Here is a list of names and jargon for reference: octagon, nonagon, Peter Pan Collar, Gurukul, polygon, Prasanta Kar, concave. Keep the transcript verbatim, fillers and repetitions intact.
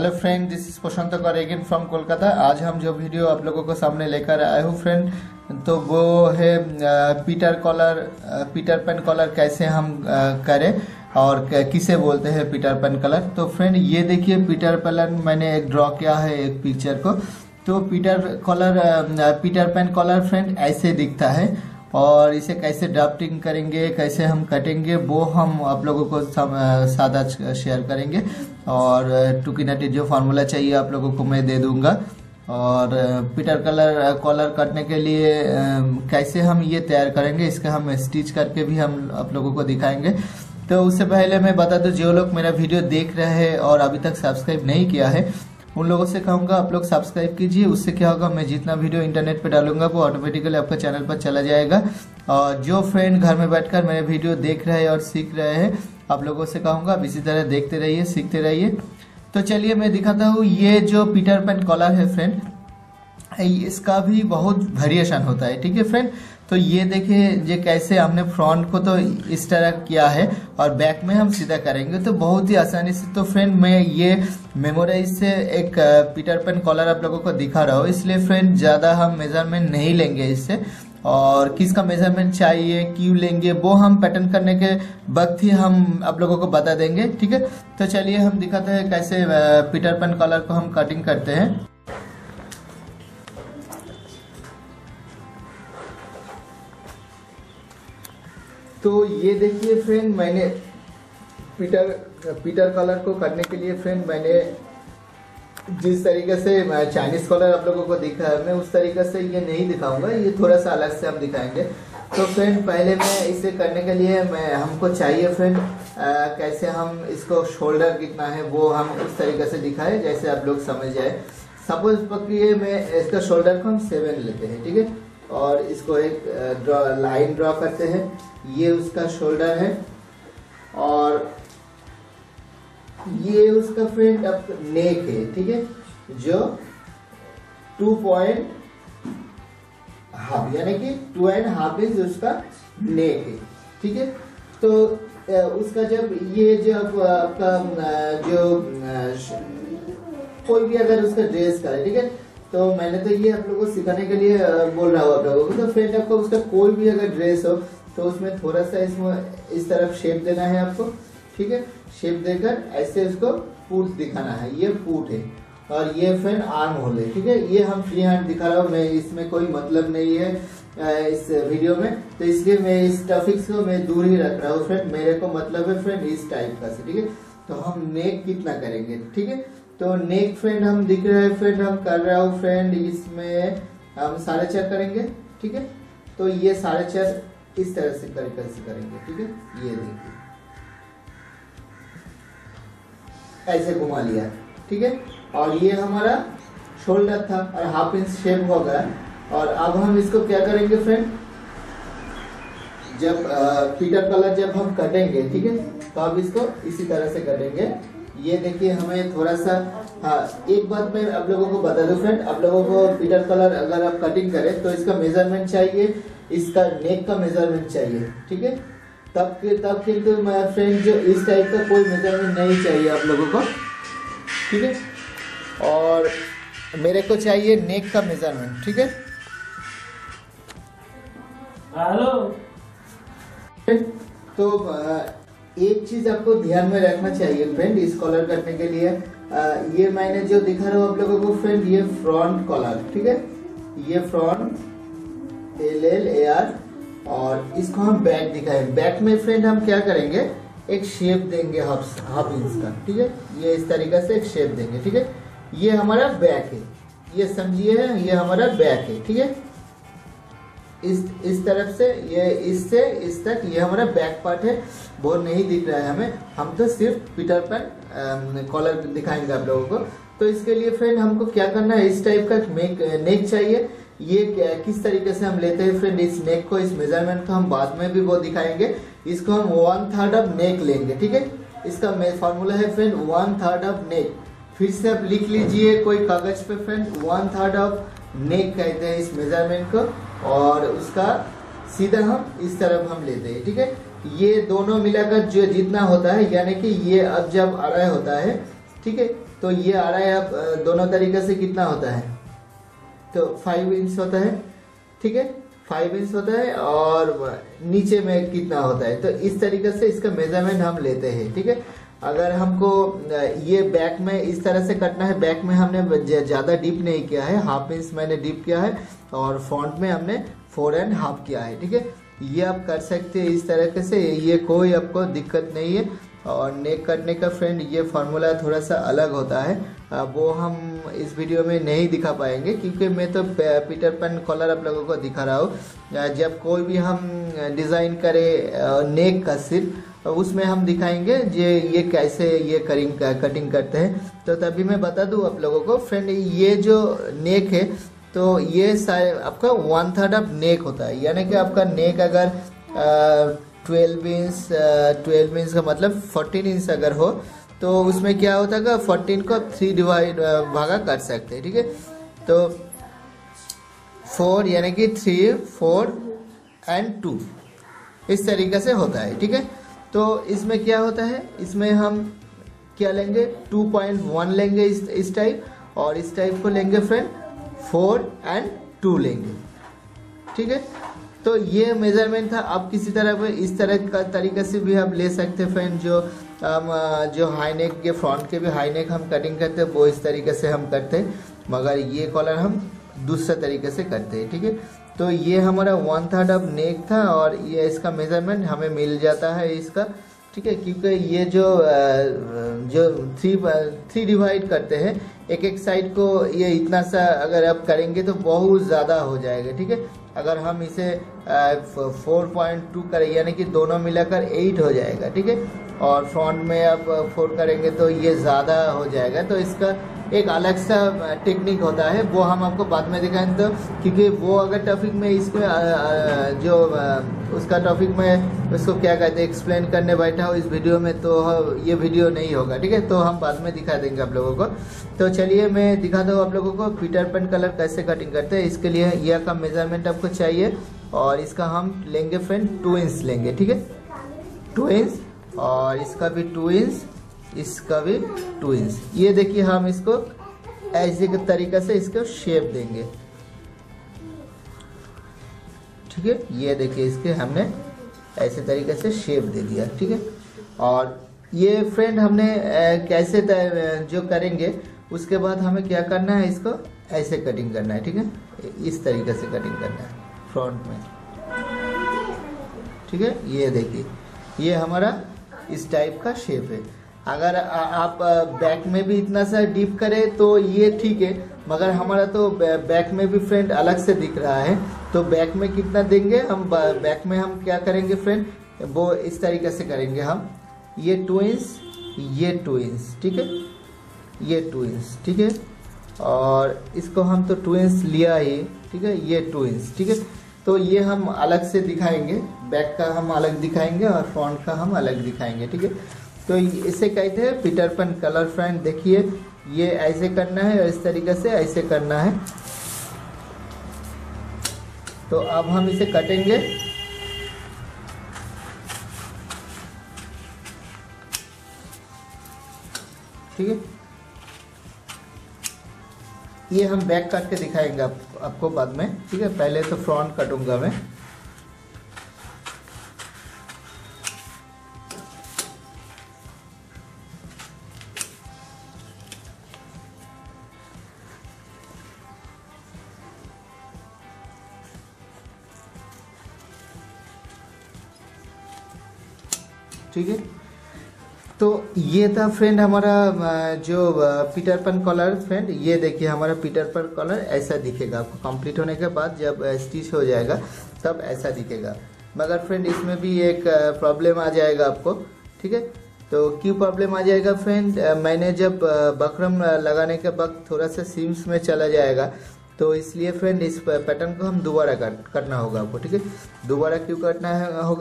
Hello friend, this is Prashant कर again from Kolkata. आज हम जो वीडियो आप लोगों को सामने लेकर आए हूँ फ्रेंड, तो वो है Peter collar, Peter Pan collar कैसे हम करें और किसे बोलते हैं पीटर पैन कॉलर। तो फ्रेंड ये देखिए पीटर पैन मैंने एक ड्रॉ किया है एक पिक्चर को। तो Peter collar, Peter Pan collar friend ऐसे दिखता है और इसे कैसे ड्राफ्टिंग करेंगे, कैसे हम कटेंगे, वो हम आप लोगों को सादा शेयर करेंगे। और टूकी नटी जो फार्मूला चाहिए आप लोगों को मैं दे दूंगा। और पीटर कॉलर कॉलर कटने के लिए कैसे हम ये तैयार करेंगे, इसका हम स्टिच करके भी हम आप लोगों को दिखाएंगे। तो उससे पहले मैं बता दूं, जो लोग मेरा वीडियो देख रहे हैं और अभी तक सब्सक्राइब नहीं किया है उन लोगों से कहूँगा आप लोग सब्सक्राइब कीजिए। उससे क्या होगा, मैं जितना वीडियो इंटरनेट पे डालूंगा वो ऑटोमेटिकली आपका चैनल पर चला जाएगा। और जो फ्रेंड घर में बैठकर मेरे वीडियो देख रहे हैं और सीख रहे हैं, आप लोगों से कहूँगा आप इसी तरह देखते रहिए, सीखते रहिए। तो चलिए मैं दिखाता हूँ। ये जो पीटर पैन कॉलर है फ्रेंड, इसका भी बहुत वेरिएशन होता है, ठीक है फ्रेंड। तो ये देखिए ये कैसे हमने फ्रंट को तो इस तरह किया है और बैक में हम सीधा करेंगे, तो बहुत ही आसानी से। तो फ्रेंड मैं ये मेमोराइज से एक पीटर पैन कॉलर आप लोगों को दिखा रहा हूँ, इसलिए फ्रेंड ज़्यादा हम मेजरमेंट नहीं लेंगे इससे। और किसका मेजरमेंट चाहिए, क्यों लेंगे, वो हम पैटर्न करने के वक्त ही हम आप लोगों को बता देंगे, ठीक है। तो चलिए हम दिखाते हैं कैसे पीटर पैन कॉलर को हम कटिंग करते हैं। तो ये देखिए फ्रेंड, मैंने पीटर पीटर कॉलर को करने के लिए फ्रेंड मैंने जिस तरीके से चाइनीज कॉलर आप लोगों को दिखाया मैं उस तरीके से ये नहीं दिखाऊंगा, ये थोड़ा सा अलग से हम दिखाएंगे। तो फ्रेंड पहले मैं इसे करने के लिए मैं हमको चाहिए फ्रेंड कैसे हम इसको शोल्डर कितना है वो हम उस तरीके से दिखाए जैसे आप लोग समझ जाए। सपोज पकड़िए मैं इसका शोल्डर को हम सेवन लेते हैं, ठीक है, और इसको एक ड्रॉ लाइन ड्रॉ करते हैं। ये उसका शोल्डर है और ये उसका फ्रेंड अब नेक है, ठीक है, जो टू पॉइंट हाफ यानी कि टू एंड हाफ इंच उसका नेक है, ठीक है। तो उसका जब ये जब आपका जो कोई भी अगर उसका ड्रेस करे, ठीक है, तो मैंने तो ये आप लोगों को सिखाने के लिए बोल रहा हूँ आप लोगों को। तो फ्रेंड आपको उसका कोई भी अगर ड्रेस हो तो उसमें थोड़ा सा इसमें इस तरफ शेप देना है आपको, ठीक है। शेप देकर ऐसे उसको पूट दिखाना है, ये पूट है और ये फ्रेंड आर्म होल है, ठीक है। ये हम फ्री हैंड दिखा रहा हूँ मैं, इसमें कोई मतलब नहीं है इस वीडियो में, तो इसलिए मैं इस टॉपिक्स को मैं दूर ही रख रहा हूँ फ्रेंड। मेरे को मतलब है फ्रेंड इस टाइप का से, ठीक है। तो हम नेक कितना करेंगे, ठीक है। तो नेक फ्रेंड हम दिख रहे हैं फ्रेंड, हम कर रहा हूँ फ्रेंड, इसमें हम साढ़े चार करेंगे, ठीक है। तो ये साढ़े चार इस तरह से करके ऐसे करेंगे, ठीक है। ये देखिए ऐसे घुमा लिया, ठीक है। और ये हमारा शोल्डर था और हाफ इंच शेप हो गया। और अब हम इसको क्या करेंगे फ्रेंड, जब पीटर कॉलर जब हम कटेंगे, ठीक है, तो अब इसको इसी तरह से कटेंगे। ये देखिए हमें थोड़ा सा, हाँ एक बात मैं आप लोगों को बता दूं फ्रेंड, आप लोगों को पीटर कॉलर अगर आप कटिंग करें तो इसका मेजरमेंट चाहिए, इसका नेक का मेजरमेंट चाहिए, ठीक है। तब के तब के तो मैं फ्रेंड जो इस टाइप का कोई मेजरमेंट नहीं चाहिए आप लोगों को, ठीक है। और मेरे को चाहिए नेक का मेजरमेंट, ठीक है। हेलो, तो एक चीज आपको ध्यान में रखना चाहिए फ्रेंड इस कॉलर करने के लिए। आ, ये मैंने जो दिखा रहा हूँ आप लोगों को फ्रेंड, ये फ्रंट कॉलर, ठीक है, ये front L L A R, और इसको हम बैक दिखाए। बैक में फ्रेंड हम क्या करेंगे, एक शेप देंगे हाफ हाफ इंच का, ठीक है। ये इस तरीके से एक शेप देंगे, ठीक है। ये हमारा बैक है, ये समझिए ये हमारा बैक है, ठीक है। इस इस तरफ से ये इससे इस तक ये हमारा बैक पार्ट है, वो नहीं दिख रहा है हमें, हम तो सिर्फ पीटर पैन कॉलर दिखाएंगे आप लोगों को। तो इसके लिए फ्रेंड हमको क्या करना है, इस टाइप का नेक नेक चाहिए। ये क्या, किस तरीके से हम लेते हैं फ्रेंड इस नेक को, इस मेजरमेंट को हम बाद में भी वो दिखाएंगे। इसको हम वन थर्ड ऑफ नेक लेंगे, ठीक है। इसका फॉर्मूला है friend one third of neck. फिर से आप लिख लीजिए कोई कागज पे friend, one third of neck कहते हैं इस मेजरमेंट को। और उसका सीधा हम इस तरफ हम लेते हैं, ठीक है। ये दोनों मिलाकर जो जितना होता है, यानी कि ये अब जब अढ़ाई होता है, ठीक है, तो ये आ रहा है अब दोनों तरीके से कितना होता है, तो फाइव इंच होता है, ठीक है, फाइव इंच होता है और नीचे में कितना होता है। तो इस तरीके से इसका मेजरमेंट हम लेते हैं, ठीक है। अगर हमको ये बैक में इस तरह से कटना है, बैक में हमने ज़्यादा डीप नहीं किया है, हाफ इंच मैंने डीप किया है और फ्रंट में हमने फोर एंड हाफ किया है, ठीक है। ये आप कर सकते हैं इस तरीके से, ये कोई आपको दिक्कत नहीं है। और नेक कटने का फ्रेंड ये फार्मूला थोड़ा सा अलग होता है, वो हम इस वीडियो में नहीं दिखा पाएंगे क्योंकि मैं तो पीटर पैन कॉलर आप लोगों को दिखा रहा हूँ। जब कोई भी हम डिज़ाइन करें नेक का सिर्फ, उसमें हम दिखाएंगे ये ये कैसे ये करिंग कटिंग करते हैं। तो तभी मैं बता दूँ आप लोगों को फ्रेंड, ये जो नेक है तो ये सारे आपका वन थर्ड ऑफ नेक होता है, यानी कि आपका नेक अगर आ, ट्वेल्व इंच ट्वेल्व इंच का मतलब फोर्टीन इंच अगर हो तो उसमें क्या होता है, फोर्टीन को थ्री डिवाइड भागा कर सकते हैं, ठीक है। तो फोर यानी कि थ्री फोर एंड टू इस तरीके से होता है, ठीक है। तो इसमें क्या होता है, इसमें हम क्या लेंगे, टू पॉइंट वन लेंगे इस इस टाइप, और इस टाइप को लेंगे फ्रेंड फोर एंड टू लेंगे, ठीक है। तो ये मेजरमेंट था। आप किसी तरह पे इस तरह का तरीके से भी हम ले सकते हैं फ्रेंड, जो हम जो हाई नेक के फ्रंट के भी हाई नेक हम कटिंग करते हैं वो इस तरीके से हम करते हैं, मगर ये कॉलर हम दूसरे तरीके से करते हैं, ठीक है। तो ये हमारा वन थर्ड ऑफ नेक था और ये इसका मेजरमेंट हमें मिल जाता है इसका, ठीक है, क्योंकि ये जो जो थ्री थ्री डिवाइड करते हैं एक एक साइड को, ये इतना सा अगर आप करेंगे तो बहुत ज़्यादा हो जाएगा, ठीक है। अगर हम इसे फोर पॉइंट टू करें यानी कि दोनों मिलाकर एट हो जाएगा, ठीक है, और फ्रंट में आप फोर करेंगे तो ये ज़्यादा हो जाएगा। तो इसका एक अलग सा टेक्निक होता है, वो हम आपको बाद में दिखाएंगे, तो क्योंकि वो अगर टॉपिक में इसमें जो उसका टॉपिक में उसको क्या कहते हैं एक्सप्लेन करने बैठा हो इस वीडियो में, तो ये वीडियो नहीं होगा, ठीक है। तो हम बाद में दिखा देंगे आप लोगों को। तो चलिए मैं दिखा दूँ आप लोगों को पीटर पैन कलर कैसे कटिंग करते हैं। इसके लिए यह का मेजरमेंट आपको चाहिए और इसका हम लेंगे फ्रेंड टू इंच लेंगे, ठीक है, टू इंच, और इसका भी टू इंच, इसका भी टू इंच। ये देखिए हम इसको ऐसे के तरीके से इसको शेप देंगे, ठीक है। ये देखिए इसके हमने ऐसे तरीके से शेप दे दिया, ठीक है। और ये फ्रेंड हमने कैसे जो करेंगे उसके बाद हमें क्या करना है, इसको ऐसे कटिंग करना है, ठीक है, इस तरीके से कटिंग करना है फ्रंट में, ठीक है। ये देखिए ये हमारा इस टाइप का शेप है। अगर आप बैक में भी इतना सा डीप करें तो ये ठीक है, मगर हमारा तो बैक में भी फ्रेंड अलग से दिख रहा है, तो बैक में कितना देंगे हम, बैक में हम क्या करेंगे फ्रेंड, वो इस तरीके से करेंगे हम, ये टू इंच, ये टू इंच, ठीक है, ये टू इंच, ठीक है, और इसको हम तो टू इंच लिया ही, ठीक है, ये टू इंच, ठीक है। तो ये हम अलग से दिखाएंगे, बैक का हम अलग दिखाएंगे और फ्रंट का हम अलग दिखाएंगे, ठीक है। तो इसे कहते हैं पीटर पैन कलर फ्रेंड। देखिए ये ऐसे करना है और इस तरीके से ऐसे करना है। तो अब हम इसे कटेंगे, ठीक है। ये हम बैक काट के दिखाएंगे आप, आपको बाद में, ठीक है। पहले तो फ्रंट कटूंगा मैं, ठीक है। तो ये था फ्रेंड हमारा जो पीटर पैन कॉलर फ्रेंड। ये देखिए हमारा पीटर पैन कॉलर ऐसा दिखेगा आपको, कंप्लीट होने के बाद जब स्टिच हो जाएगा तब ऐसा दिखेगा। मगर फ्रेंड इसमें भी एक प्रॉब्लम आ जाएगा आपको, ठीक है। तो क्यों प्रॉब्लम आ जाएगा फ्रेंड, मैंने जब बकरम लगाने के वक्त थोड़ा सा सीम्स में चला जाएगा, तो इसलिए फ्रेंड इस पैटर्न को हम दोबारा कट करना होगा आपको, ठीक है। दोबारा क्यों कटना होगा